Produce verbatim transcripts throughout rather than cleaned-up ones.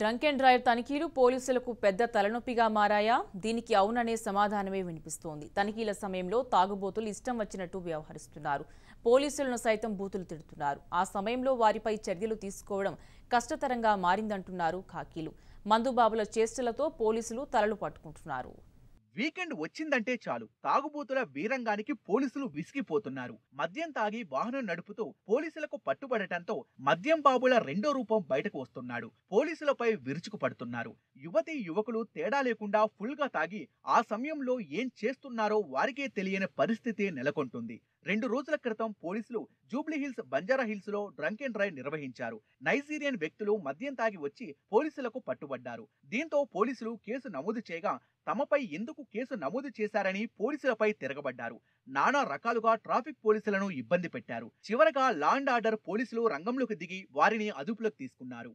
Drunk and drive తనిఖీలు పోలీసులకు పెద్ద తలనొప్పిగా మారాయా? దీనికి అవుననే సమాధానమే వినిపిస్తోంది. తనిఖీల సమయంలో తాగుబోతులు ఇష్టం వచ్చినట్టు వ్యవహరిస్తున్నారు. పోలీసులను సైతం బూతులు తిడుతున్నారు. ఆ సమయంలో వారిపై చర్యలు తీసుకోవడం కష్టతరంగా మారిందంటున్నారు ఖాకీలు. మందుబాబుల చేష్టలతో పోలీసులు తలలు పట్టుకుంటున్నారు. వీకెండ్ వచ్చిందంటే చాలు తాగుబోతుల వీరంగానికి పోలీసులు విసిగిపోతున్నారు. మద్యం తాగి వాహనం నడుపుతూ పోలీసులకు పట్టుబడటంతో మద్యం బాబుల రెండో రూపం బయటకు వస్తున్నాడు. పోలీసులపై విరుచుకు పడుతున్నారు. యువతి యువకులు తేడా లేకుండా ఫుల్ గా తాగి ఆ సమయంలో ఏం చేస్తున్నారో వారికే తెలియని పరిస్థితి నెలకొంటుంది. రెండు రోజుల క్రితం పోలీసులు జూబ్లీహిల్స్, బంజారా హిల్స్ లో డ్రంక్ అండ్ డ్రైవ్ నిర్వహించారు. నైజీరియన్ వ్యక్తులు మద్యం తాగి వచ్చి పోలీసులకు పట్టుబడ్డారు. దీంతో పోలీసులు కేసు నమోదు చేయగా తమపై ఎందుకు కేసు నమోదు చేశారని పోలీసులపై తిరగబడ్డారు. నానా రకాలుగా ట్రాఫిక్ పోలీసులను ఇబ్బంది పెట్టారు. చివరగా లా అండ్ ఆర్డర్ పోలీసులు రంగంలోకి దిగి వారిని అదుపులోకి తీసుకున్నారు.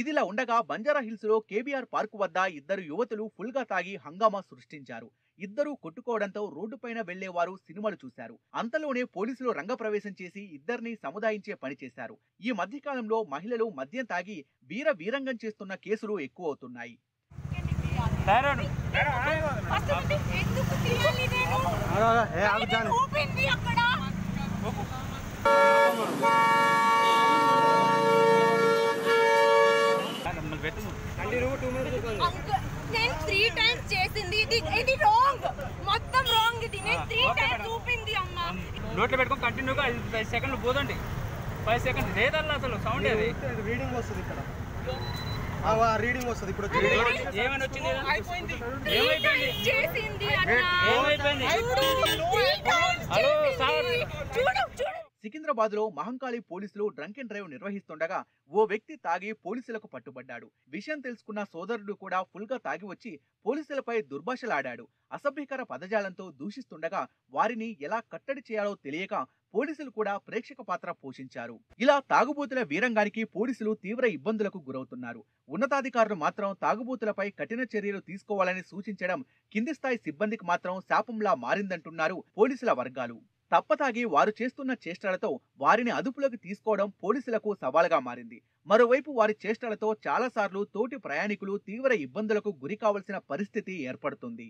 ఇదిలా ఉండగా బంజారా హిల్స్ లో కేబీఆర్ పార్కు వద్ద ఇద్దరు యువతులు ఫుల్ గా తాగి హంగామా సృష్టించారు. ఇద్దరూ కొట్టుకోవడంతో రోడ్డుపైన వెళ్లేవారు సినిమాలు చూశారు. అంతలోనే పోలీసులు రంగప్రవేశం చేసి ఇద్దరిని సముదాయించే పనిచేశారు. ఈ మధ్యకాలంలో మహిళలు మద్యం తాగి వీర వీరంగం చేస్తున్న కేసులు ఎక్కువ అవుతున్నాయి. నేను త్రీ టైమ్స్ చేసింది ఇది రాంగ్, మొత్తం రాంగ్. ఇది నేను త్రీ టైమ్స్ చూపింది అమ్మ. నోట్లో పెట్టుకొని కంటిన్యూగా ఐదు సెకండ్లు పోదండి, ఫైవ్ సెకండ్స్ లేదన్నా అసలు సౌండ్ అది రీడింగ్ వస్తుంది. ఇక్కడ రీడింగ్ వస్తుంది. ఇప్పుడు ఏమైనా వచ్చింది, ఏమైపోయింది? సికింద్రాబాద్ లో మహంకాళి పోలీసులు డ్రంక్ అండ్ డ్రైవ్ నిర్వహిస్తుండగా ఓ వ్యక్తి తాగి పోలీసులకు పట్టుబడ్డాడు. విషయం తెలుసుకున్న సోదరుడు కూడా ఫుల్ గా తాగి వచ్చి పోలీసులపై దుర్భాషలాడాడు. అసభ్యకర పదజాలంతో దూషిస్తుండగా వారిని ఎలా కట్టడి చేయాలో తెలియక పోలీసులు కూడా ప్రేక్షక పాత్ర పోషించారు. ఇలా తాగుబోతుల వీరంగానికి పోలీసులు తీవ్ర ఇబ్బందులకు గురవుతున్నారు. ఉన్నతాధికారులు మాత్రం తాగుబోతులపై కఠిన చర్యలు తీసుకోవాలని సూచించడం కింది స్థాయి సిబ్బందికి మాత్రం శాపంలా మారిందంటున్నారు పోలీసుల వర్గాలు. తప్పతాగి వారు చేస్తున్న చేష్టలతో వారిని అదుపులోకి తీసుకోవడం పోలీసులకు సవాలుగా మారింది. మరోవైపు వారి చేష్టలతో చాలాసార్లు తోటి ప్రయాణికులు తీవ్ర ఇబ్బందులకు గురి కావాల్సిన పరిస్థితి ఏర్పడుతుంది.